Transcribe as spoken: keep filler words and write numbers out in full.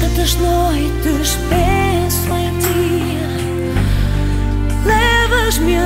Tantas noites penso em ti, levas-me a